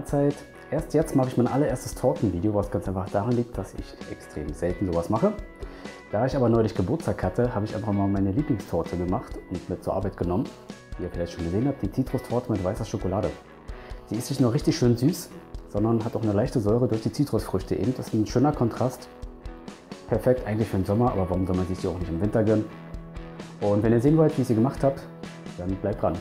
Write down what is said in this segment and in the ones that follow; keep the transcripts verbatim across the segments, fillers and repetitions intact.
Mahlzeit. Erst jetzt mache ich mein allererstes Tortenvideo, was ganz einfach daran liegt, dass ich extrem selten sowas mache. Da ich aber neulich Geburtstag hatte, habe ich einfach mal meine Lieblingstorte gemacht und mit zur Arbeit genommen. Wie ihr vielleicht schon gesehen habt, die Zitrustorte mit weißer Schokolade. Die ist nicht nur richtig schön süß, sondern hat auch eine leichte Säure durch die Zitrusfrüchte eben. Das ist ein schöner Kontrast. Perfekt eigentlich für den Sommer, aber warum soll man sich die auch nicht im Winter gönnen? Und wenn ihr sehen wollt, wie ich sie gemacht habe, dann bleibt dran.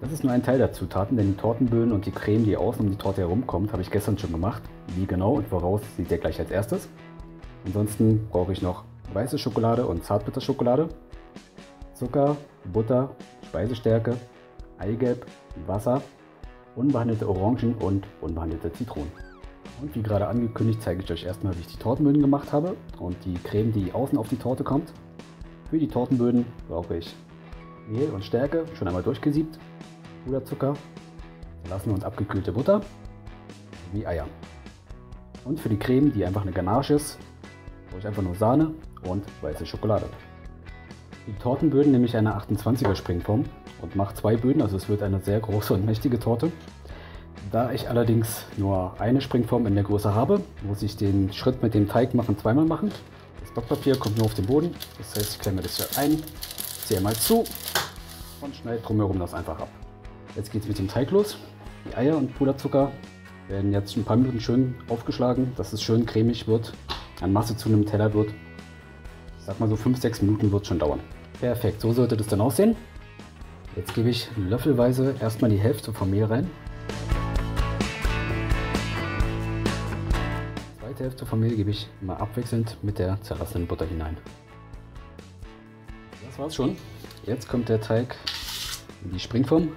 Das ist nur ein Teil der Zutaten, denn die Tortenböden und die Creme, die außen um die Torte herumkommt, habe ich gestern schon gemacht. Wie genau und woraus, seht ihr gleich als erstes. Ansonsten brauche ich noch weiße Schokolade und Zartbitterschokolade, Zucker, Butter, Speisestärke, Eigelb, Wasser, unbehandelte Orangen und unbehandelte Zitronen. Und wie gerade angekündigt, zeige ich euch erstmal, wie ich die Tortenböden gemacht habe und die Creme, die außen auf die Torte kommt. Für die Tortenböden brauche ich Mehl und Stärke, schon einmal durchgesiebt, Puderzucker, verlassen und abgekühlte Butter sowie Eier. Und für die Creme, die einfach eine Ganache ist, brauche ich einfach nur Sahne und weiße Schokolade. Die Tortenböden nehme ich eine achtundzwanziger Springform und mache zwei Böden, also es wird eine sehr große und mächtige Torte. Da ich allerdings nur eine Springform in der Größe habe, muss ich den Schritt mit dem Teig machen zweimal machen. Das Backpapier kommt nur auf den Boden, das heißt, ich klemme das hier ein, ziehe mal zu und schneide drumherum das einfach ab. Jetzt geht es mit dem Teig los. Die Eier und Puderzucker werden jetzt ein paar Minuten schön aufgeschlagen, dass es schön cremig wird, an Masse zu einem Teller wird. Ich sag mal so fünf bis sechs Minuten wird es schon dauern. Perfekt, so sollte das dann aussehen. Jetzt gebe ich löffelweise erstmal die Hälfte vom Mehl rein. Die zweite Hälfte vom Mehl gebe ich mal abwechselnd mit der zerlassenen Butter hinein. Das war's schon. Jetzt kommt der Teig in die Springform.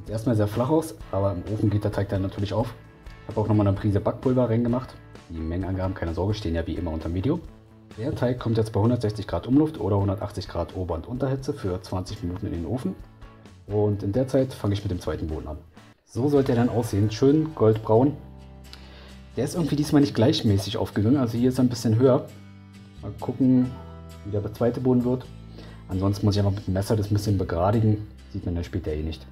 Sieht erstmal sehr flach aus, aber im Ofen geht der Teig dann natürlich auf. Ich habe auch nochmal eine Prise Backpulver reingemacht. Die Mengenangaben, keine Sorge, stehen ja wie immer unter dem Video. Der Teig kommt jetzt bei hundertsechzig Grad Umluft oder hundertachtzig Grad Ober- und Unterhitze für zwanzig Minuten in den Ofen. Und in der Zeit fange ich mit dem zweiten Boden an. So sollte er dann aussehen, schön goldbraun. Der ist irgendwie diesmal nicht gleichmäßig aufgegangen, also hier ist er ein bisschen höher. Mal gucken, wie der zweite Boden wird. Ansonsten muss ich einfach mit dem Messer das ein bisschen begradigen, sieht man dann später eh nicht.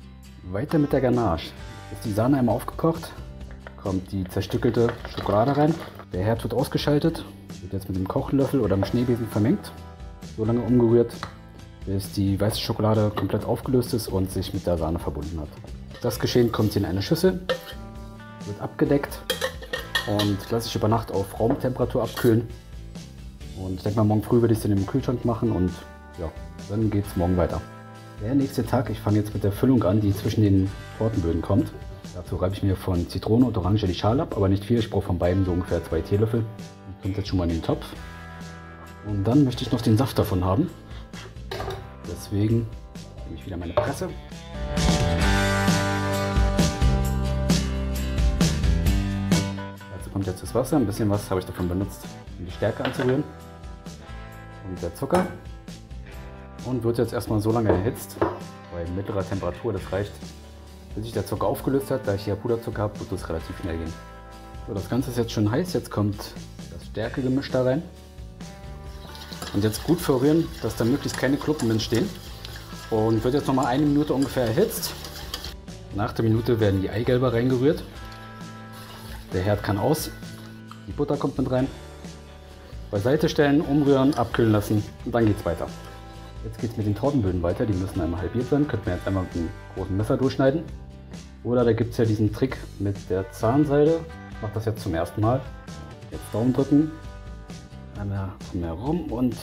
Weiter mit der Ganache. Ist die Sahne einmal aufgekocht, kommt die zerstückelte Schokolade rein. Der Herd wird ausgeschaltet, wird jetzt mit dem Kochlöffel oder dem Schneebesen vermengt. So lange umgerührt, bis die weiße Schokolade komplett aufgelöst ist und sich mit der Sahne verbunden hat. Das Geschehen kommt hier in eine Schüssel, wird abgedeckt und lasse ich über Nacht auf Raumtemperatur abkühlen. Und ich denke mal, morgen früh werde ich es in den Kühlschrank machen und ja, dann geht es morgen weiter. Der nächste Tag, ich fange jetzt mit der Füllung an, die zwischen den Tortenböden kommt. Dazu reibe ich mir von Zitrone und Orange die Schale ab, aber nicht viel, ich brauche von beiden so ungefähr zwei Teelöffel. Die kommt jetzt schon mal in den Topf. Und dann möchte ich noch den Saft davon haben. Deswegen nehme ich wieder meine Presse. Dazu kommt jetzt das Wasser, ein bisschen was habe ich davon benutzt, um die Stärke anzurühren. Und der Zucker. Und wird jetzt erstmal so lange erhitzt, bei mittlerer Temperatur, das reicht, bis sich der Zucker aufgelöst hat. Da ich hier Puderzucker habe, wird das relativ schnell gehen. So, das Ganze ist jetzt schon heiß, jetzt kommt das Stärkegemisch da rein. Und jetzt gut verrühren, dass da möglichst keine Klumpen entstehen. Und wird jetzt nochmal eine Minute ungefähr erhitzt. Nach der Minute werden die Eigelber reingerührt. Der Herd kann aus. Die Butter kommt mit rein. Beiseite stellen, umrühren, abkühlen lassen und dann geht's weiter. Jetzt geht es mit den Tortenböden weiter. Die müssen einmal halbiert sein. Könnt ihr jetzt einmal mit einem großen Messer durchschneiden. Oder da gibt es ja diesen Trick mit der Zahnseide. Ich mache das jetzt zum ersten Mal. Jetzt Daumen drücken. Einmal herum und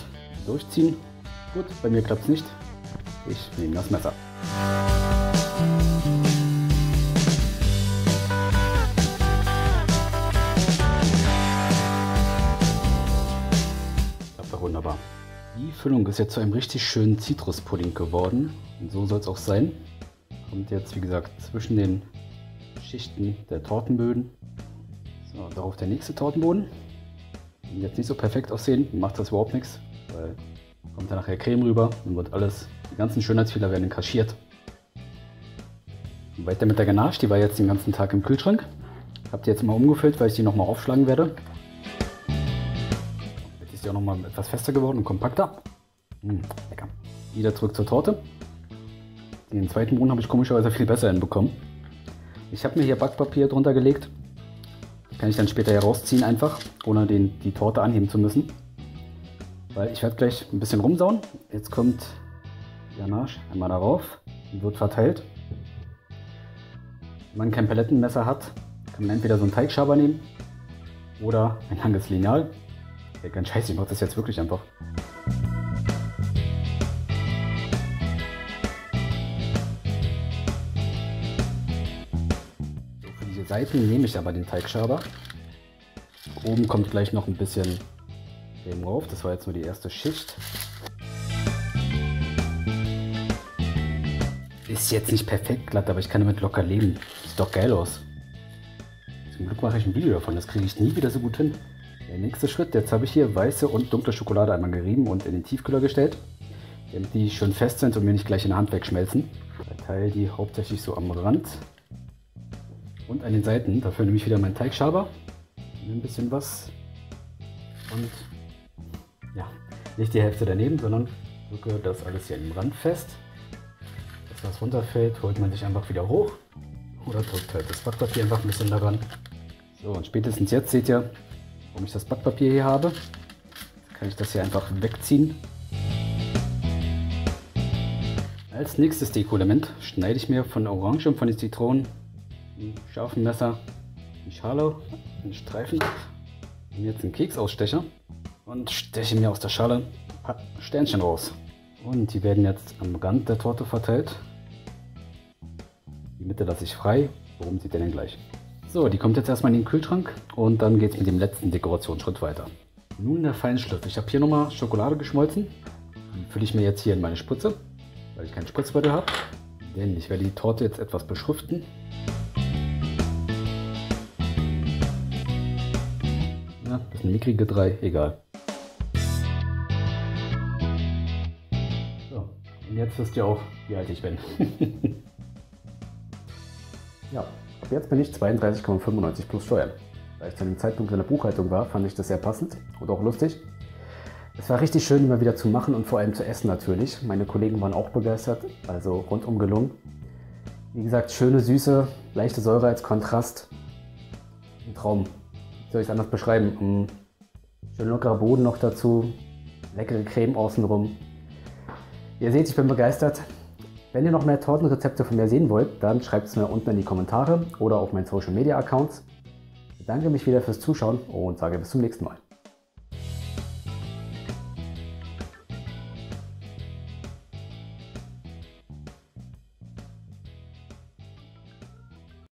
durchziehen. Gut, bei mir klappt es nicht. Ich nehme das Messer. Klappt doch wunderbar. Die Füllung ist jetzt zu einem richtig schönen Zitruspudding geworden. Und so soll es auch sein. Kommt jetzt, wie gesagt, zwischen den Schichten der Tortenböden. So, darauf der nächste Tortenboden. Wenn jetzt nicht so perfekt aussehen, macht das überhaupt nichts, weil kommt dann nachher Creme rüber und wird alles, die ganzen Schönheitsfehler werden kaschiert. Und weiter mit der Ganache, die war jetzt den ganzen Tag im Kühlschrank. Hab die jetzt mal umgefüllt, weil ich die nochmal aufschlagen werde. Jetzt ist die auch nochmal etwas fester geworden und kompakter. Mmh, lecker. Wieder zurück zur Torte. Den zweiten Boden habe ich komischerweise viel besser hinbekommen. Ich habe mir hier Backpapier drunter gelegt. Kann ich dann später herausziehen einfach, ohne den, die Torte anheben zu müssen. Weil ich werde gleich ein bisschen rumsauen. Jetzt kommt Ganache einmal darauf und wird verteilt. Wenn man kein Palettenmesser hat, kann man entweder so einen Teigschaber nehmen oder ein langes Lineal. Ja, ganz scheiße, ich mache das jetzt wirklich einfach. Seiten nehme ich aber den Teigschaber. Oben kommt gleich noch ein bisschen Creme drauf. Das war jetzt nur die erste Schicht. Ist jetzt nicht perfekt glatt, aber ich kann damit locker leben. Sieht doch geil aus. Zum Glück mache ich ein Video davon. Das kriege ich nie wieder so gut hin. Der nächste Schritt. Jetzt habe ich hier weiße und dunkle Schokolade einmal gerieben und in den Tiefkühler gestellt, damit die schön fest sind und mir nicht gleich in der Hand wegschmelzen. Ich verteile die hauptsächlich so am Rand und an den Seiten. Dafür nehme ich wieder meinen Teigschaber, nehme ein bisschen was und ja, nicht die Hälfte daneben, sondern drücke das alles hier am Rand fest. Dass was runterfällt, holt man sich einfach wieder hoch oder drückt halt das Backpapier einfach ein bisschen daran. So, und spätestens jetzt seht ihr, warum ich das Backpapier hier habe. Jetzt kann ich das hier einfach wegziehen. Als nächstes Dekoelement schneide ich mir von Orange und von den Zitronen ein scharfen Messer, ein Schale, einen Streifen ab, nehme jetzt einen Keksausstecher und steche mir aus der Schale ein paar Sternchen raus. Und die werden jetzt am Rand der Torte verteilt. Die Mitte lasse ich frei, worum seht ihr denn gleich. So, die kommt jetzt erstmal in den Kühlschrank und dann geht es mit dem letzten Dekorationsschritt weiter. Nun der Feinschliff. Ich habe hier nochmal Schokolade geschmolzen. Die fülle ich mir jetzt hier in meine Spritze, weil ich keinen Spritzbeutel habe. Denn ich werde die Torte jetzt etwas beschriften. Eine mickrige drei, egal. So, und jetzt wisst ihr auch, wie alt ich bin. Ja, ab jetzt bin ich zweiunddreißig Komma fünfundneunzig plus Steuern. Da ich zu dem Zeitpunkt in der Buchhaltung war, fand ich das sehr passend und auch lustig. Es war richtig schön, immer wieder zu machen und vor allem zu essen natürlich. Meine Kollegen waren auch begeistert, also rundum gelungen. Wie gesagt, schöne Süße, leichte Säure als Kontrast. Ein Traum. Soll ich es anders beschreiben? Schön lockerer Boden noch dazu, leckere Creme außenrum. Ihr seht, ich bin begeistert. Wenn ihr noch mehr Tortenrezepte von mir sehen wollt, dann schreibt es mir unten in die Kommentare oder auf meinen Social Media Accounts. Ich bedanke mich wieder fürs Zuschauen und sage bis zum nächsten Mal.